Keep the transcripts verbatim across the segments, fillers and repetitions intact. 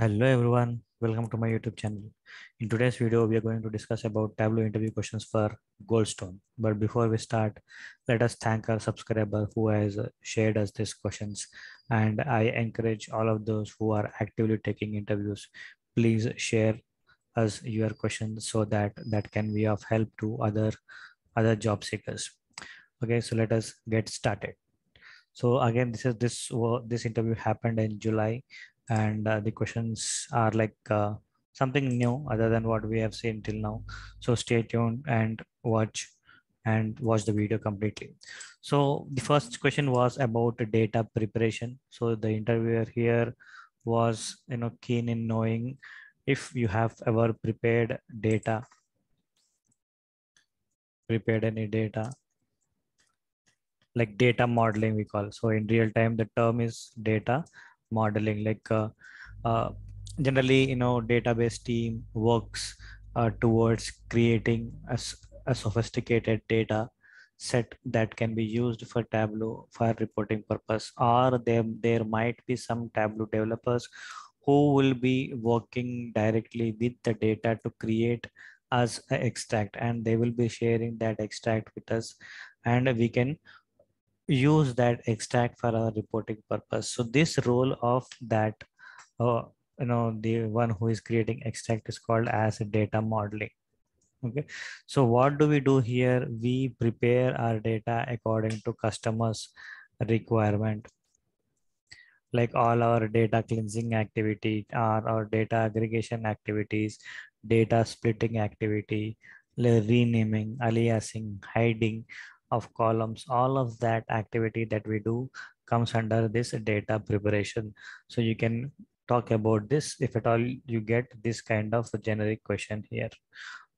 Hello everyone, welcome to my YouTube channel. In today's video, we are going to discuss about Tableau interview questions for Goldstone. But before we start, let us thank our subscriber who has shared us these questions. And I encourage all of those who are actively taking interviews, please share us your questions so that that can be of help to other, other job seekers. Okay, so let us get started. So again, this is this this interview happened in July. And uh, the questions are like uh, something new other than what we have seen till now. So stay tuned and watch and watch the video completely. So the first question was about data preparation. So the interviewer here was, you know, keen in knowing if you have ever prepared data, prepared any data, like data modeling we call. So in real time, the term is data modeling, like uh, uh, generally, you know, database team works uh, towards creating a, a sophisticated data set that can be used for Tableau for reporting purpose, or there, there might be some Tableau developers who will be working directly with the data to create as an extract, and they will be sharing that extract with us, and we can use that extract for our reporting purpose. So this role of that, uh, you know, the one who is creating extract is called as data modeling. Okay. So what do we do here? We prepare our data according to customers' requirement. Like all our data cleansing activity, our, our data aggregation activities, data splitting activity, renaming, aliasing, hiding of columns, all of that activity that we do comes under this data preparation. So you can talk about this if at all you get this kind of generic question here,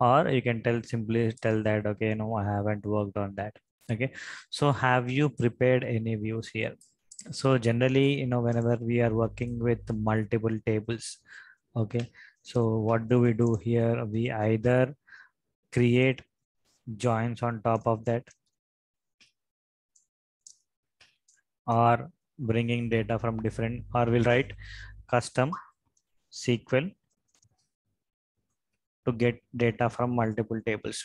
or you can tell simply tell that, okay, no, I haven't worked on that. Okay. So have you prepared any views here? So generally, you know, whenever we are working with multiple tables, okay. So what do we do here? We either create joins on top of that, or bringing data from different, or we'll write custom S Q L to get data from multiple tables.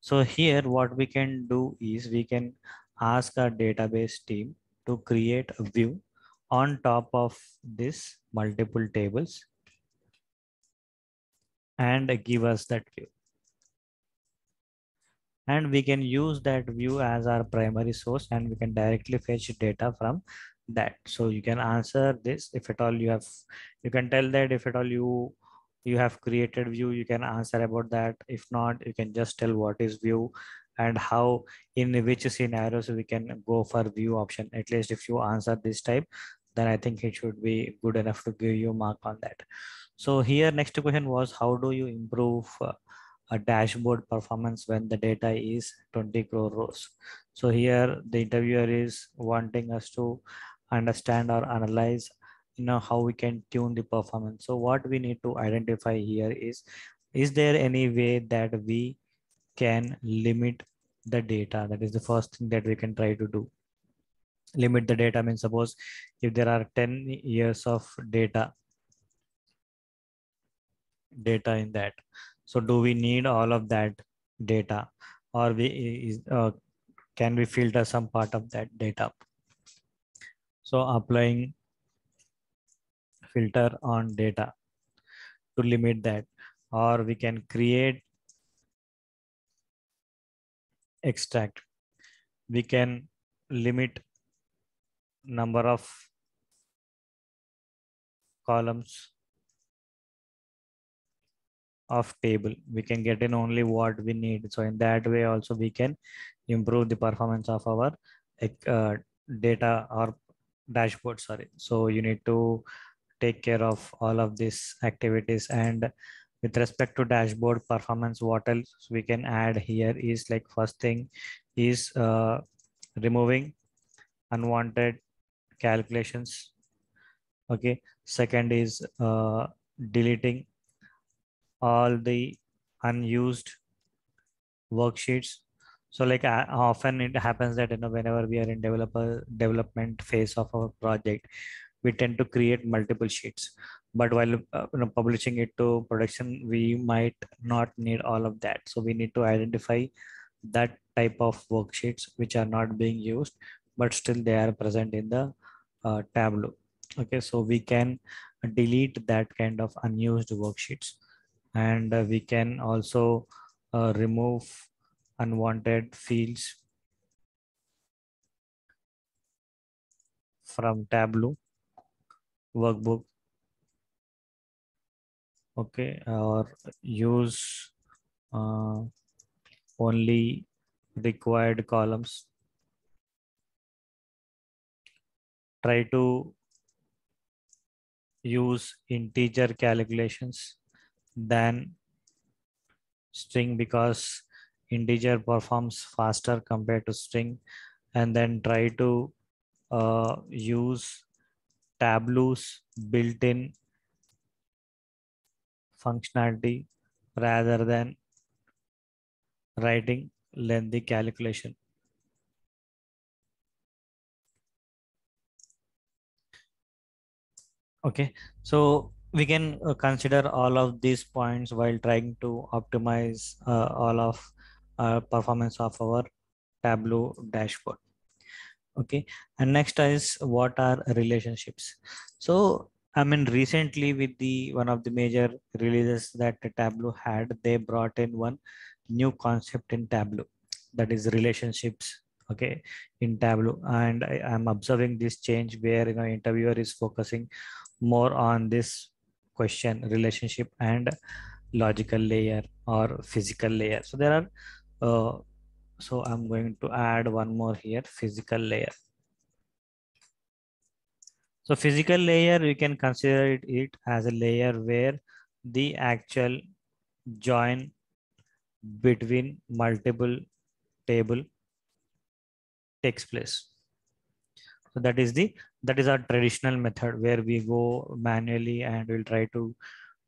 So here what we can do is we can ask our database team to create a view on top of this multiple tables and give us that view. And we can use that view as our primary source, and we can directly fetch data from that. So you can answer this if at all you have, you can tell that if at all you, you have created view, you can answer about that. If not, you can just tell what is view and how, in which scenarios we can go for view option. At least if you answer this type, then I think it should be good enough to give you a mark on that. So here next question was, how do you improve uh, a dashboard performance when the data is twenty crore rows? So here the interviewer is wanting us to understand or analyze, you know, how we can tune the performance. So what we need to identify here is, is there any way that we can limit the data? That is the first thing that we can try to do. Limit the data means suppose if there are ten years of data, data in that. So do we need all of that data, or we uh, can we filter some part of that data? So applying filter on data to limit that, or we can create extract. We can limit number of columns of table. We can get in only what we need. So in that way also we can improve the performance of our uh, data or dashboard, sorry. So you need to take care of all of these activities. And with respect to dashboard performance, what else we can add here is, like, first thing is uh, removing unwanted calculations. Okay. Second is uh, deleting all the unused worksheets. So like uh, often it happens that, you know, whenever we are in developer development phase of our project, we tend to create multiple sheets. But while uh, you know, publishing it to production, we might not need all of that. So we need to identify that type of worksheets which are not being used, but still they are present in the uh, Tableau. Okay, so we can delete that kind of unused worksheets, and uh, we can also uh, remove unwanted fields from Tableau workbook. Okay, or use uh, only required columns. Try to use integer calculations than string, because integer performs faster compared to string. And then try to uh, use Tableau's built-in functionality rather than writing lengthy calculation. Okay, so we can uh, consider all of these points while trying to optimize uh, all of our performance of our Tableau dashboard. Okay, and next is what are relationships. So I mean, recently with the one of the major releases that Tableau had, they brought in one new concept in Tableau, that is relationships. Okay, in Tableau, and I am observing this change where, you know, interviewer is focusing more on this question, relationship and logical layer or physical layer. So there are, uh, so I'm going to add one more here, physical layer. So physical layer, you can consider it, it as a layer where the actual join between multiple table takes place. So that is the that is our traditional method where we go manually and we'll try to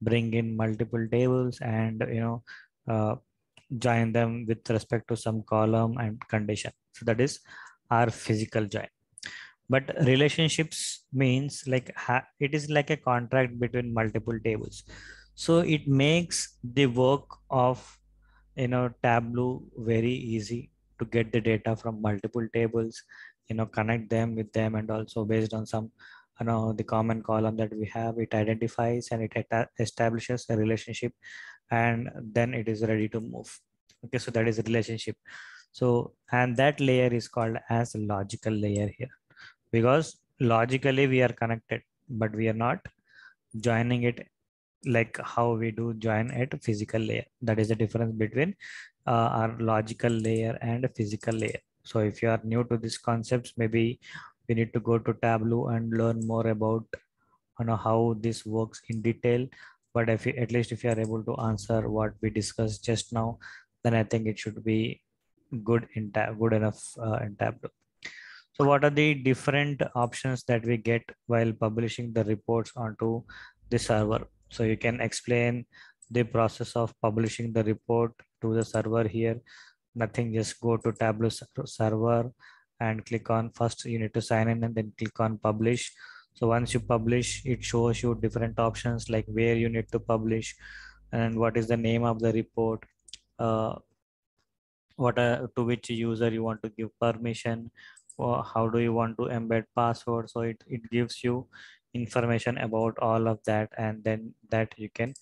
bring in multiple tables and, you know, uh, join them with respect to some column and condition. So that is our physical join. But relationships means like ha it is like a contract between multiple tables. So it makes the work of, you know, Tableau very easy to get the data from multiple tables, you know, connect them with them, and also based on some, you know, the common column that we have, it identifies and it establishes a relationship, and then it is ready to move. Okay, so that is a relationship. So, and that layer is called as logical layer here, because logically we are connected, but we are not joining it like how we do join at physical layer. That is the difference between uh, our logical layer and a physical layer. So if you are new to these concepts, maybe we need to go to Tableau and learn more about, you know, how this works in detail. But if you, at least if you are able to answer what we discussed just now, then I think it should be good in good enough uh, in Tableau. So what are the different options that we get while publishing the reports onto the server? So you can explain the process of publishing the report to the server here. Nothing, just go to Tableau server and click on, first you need to sign in and then click on publish. So once you publish, it shows you different options like where you need to publish and what is the name of the report, uh, what uh, to which user you want to give permission, or how do you want to embed password. So it, it gives you information about all of that, and then that you can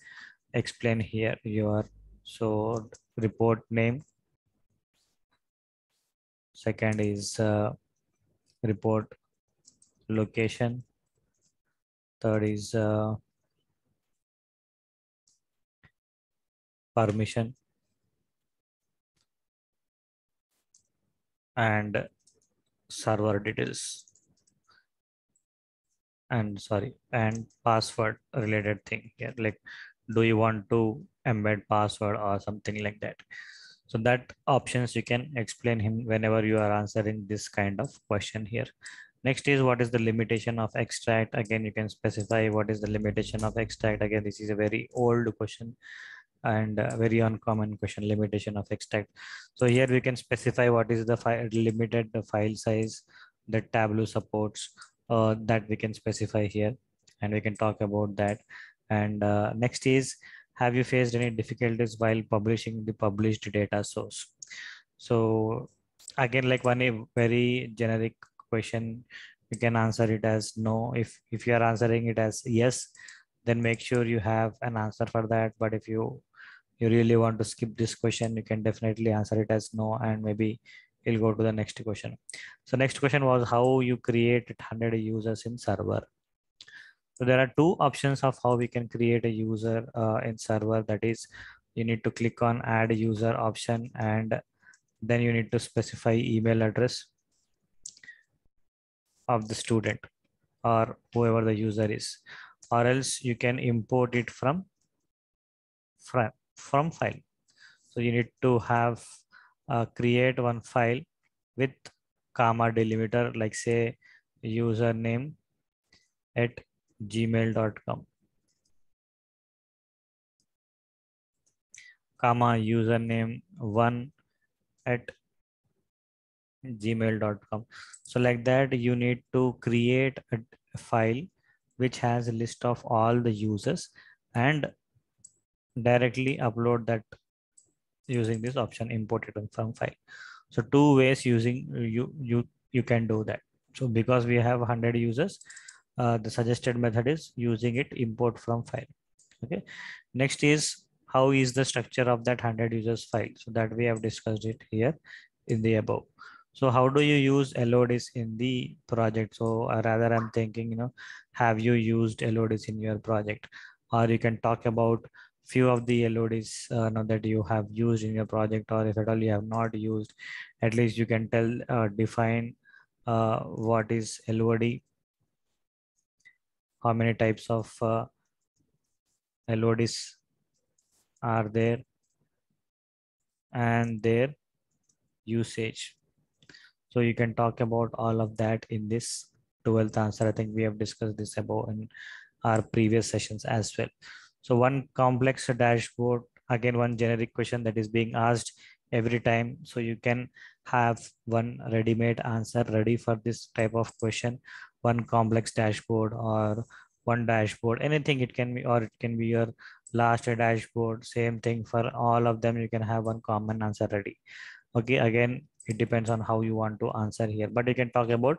explain here your so report name. Second is uh, report location. Third is uh, permission, and server details, and sorry, and password related thing here, like do you want to embed password or something like that. So that options you can explain him whenever you are answering this kind of question here. Next is what is the limitation of extract. Again, you can specify what is the limitation of extract. Again, this is a very old question and a very uncommon question, limitation of extract. So here we can specify what is the file, limited file size that Tableau supports, uh, that we can specify here, and we can talk about that. And uh, next is, have you faced any difficulties while publishing the published data source? So again, like one very generic question, you can answer it as no. If, if you are answering it as yes, then make sure you have an answer for that. But if you, you really want to skip this question, you can definitely answer it as no, and maybe you'll go to the next question. So next question was how you create one hundred users in server. So there are two options of how we can create a user uh, in server. That is, you need to click on add user option, and then you need to specify email address of the student or whoever the user is, or else you can import it from, from, from file. So you need to have uh, create one file with comma delimiter, like say username at gmail dot com, comma username one at gmail dot com. So like that, you need to create a file which has a list of all the users and directly upload that using this option, imported from file. So two ways using you you you can do that. So because we have one hundred users, Uh, the suggested method is using it import from file. Okay. Next is how is the structure of that one hundred users file. So that we have discussed it here in the above. So how do you use L O Ds in the project? So uh, rather I'm thinking, you know, have you used L O Ds in your project? Or you can talk about few of the L O Ds uh, now that you have used in your project, or if at all you have not used, at least you can tell, uh, define uh, what is L O D. How many types of uh, L O Ds are there and their usage. So you can talk about all of that in this twelfth answer. I think we have discussed this above in our previous sessions as well. So one complex dashboard, again, one generic question that is being asked every time. So you can have one ready-made answer ready for this type of question. One complex dashboard or one dashboard, anything it can be, or it can be your last dashboard, same thing for all of them. You can have one common answer ready. Okay, again, it depends on how you want to answer here, but you can talk about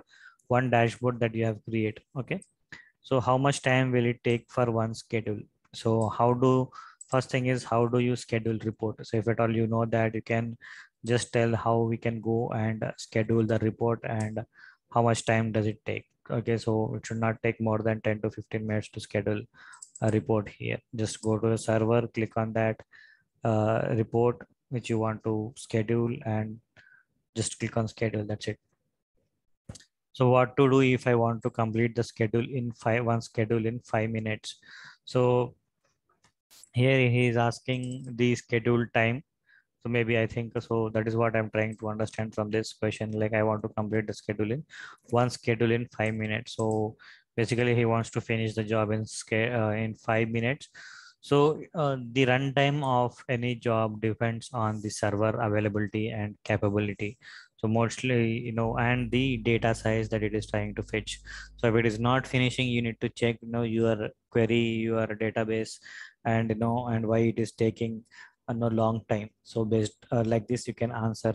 one dashboard that you have created. Okay, so how much time will it take for one schedule? So how do, first thing is, how do you schedule report? So if at all you know that, you can just tell how we can go and schedule the report and how much time does it take. Okay, so it should not take more than ten to fifteen minutes to schedule a report here. Just go to the server, click on that uh, report which you want to schedule, and just click on schedule. That's it. So what to do if I want to complete the schedule in five, one schedule in five minutes. So here he is asking the schedule time. So maybe I think so that is what I'm trying to understand from this question. Like I want to complete the schedule in one schedule in five minutes. So basically he wants to finish the job in uh, in five minutes. So uh, the runtime of any job depends on the server availability and capability. So mostly, you know, and the data size that it is trying to fetch. So if it is not finishing, you need to check, you know, your query, your database, and you know, and why it is taking a long time. So based uh, like this, you can answer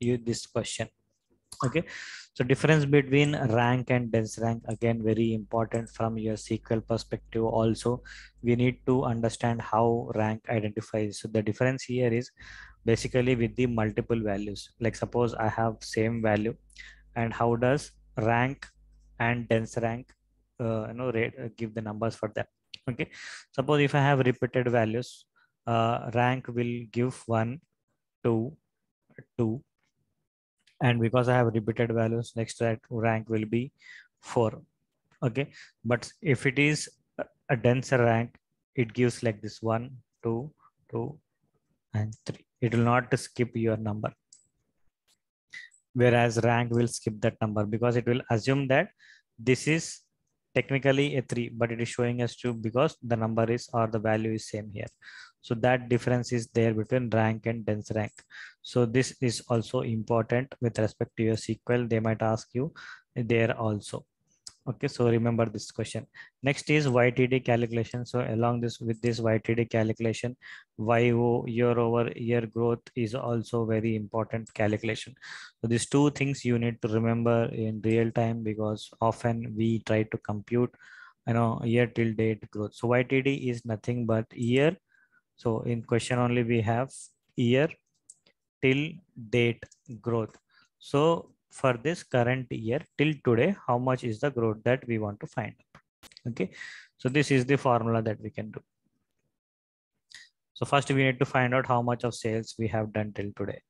you this question. Okay, so difference between rank and dense rank, again, very important from your S Q L perspective. Also, we need to understand how rank identifies. So the difference here is basically with the multiple values. Like suppose I have same value, and how does rank and dense rank, uh, you know, rate, uh, give the numbers for that. Okay, suppose if I have repeated values. Uh, rank will give one, two, two, and because I have repeated values, next rank will be four. Okay, but if it is a denser rank, it gives like this one, two, two, and three. It will not skip your number, whereas rank will skip that number because it will assume that this is technically a three, but it is showing as two because the number is, or the value is same here. So that difference is there between rank and dense rank. So this is also important with respect to your S Q L. They might ask you there also. Okay, so remember this question. Next is Y T D calculation. So along this with this Y T D calculation, Y O, year over year growth, is also very important calculation. So these two things you need to remember in real time, because often we try to compute, you know, year till date growth. So Y T D is nothing but year. So in question only we have year till date growth. So for this current year till today, how much is the growth that we want to find out? Okay, so this is the formula that we can do. So first we need to find out how much of sales we have done till today.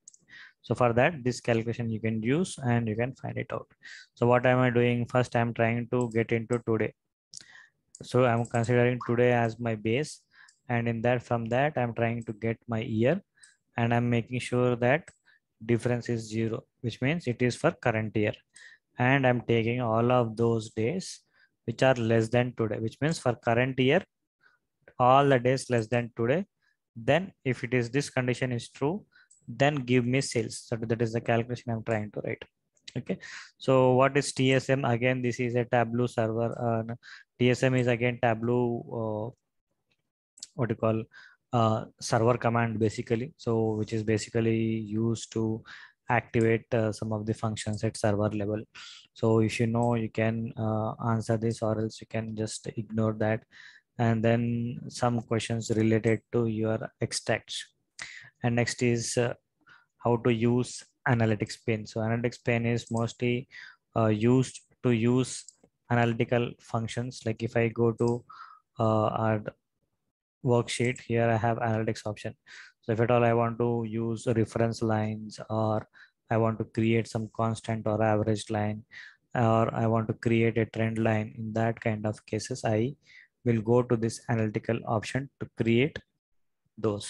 So for that, this calculation you can use and you can find it out. So what am I doing? First, I'm trying to get into today. So I'm considering today as my base, and in that, from that, I'm trying to get my year, and I'm making sure that difference is zero, which means it is for current year, and I'm taking all of those days which are less than today, which means for current year all the days less than today. Then if it is this condition is true, then give me sales. So that is the calculation I'm trying to write. Okay, so what is T S M? Again, this is a Tableau server. uh, T S M is again Tableau, uh, what do you call, Uh, server command basically, so which is basically used to activate uh, some of the functions at server level. So if you know, you can uh, answer this, or else you can just ignore that. And then some questions related to your extracts. And next is uh, how to use analytics pane. So analytics pane is mostly uh, used to use analytical functions. Like if I go to uh, our worksheet, here I have analytics option. So if at all I want to use reference lines, or I want to create some constant or average line, or I want to create a trend line, in that kind of cases I will go to this analytical option to create those.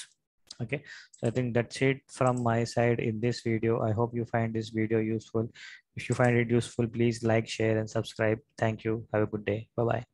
Okay, so I think that's it from my side in this video. I hope you find this video useful. If you find it useful, please like, share and subscribe. Thank you. Have a good day. Bye bye.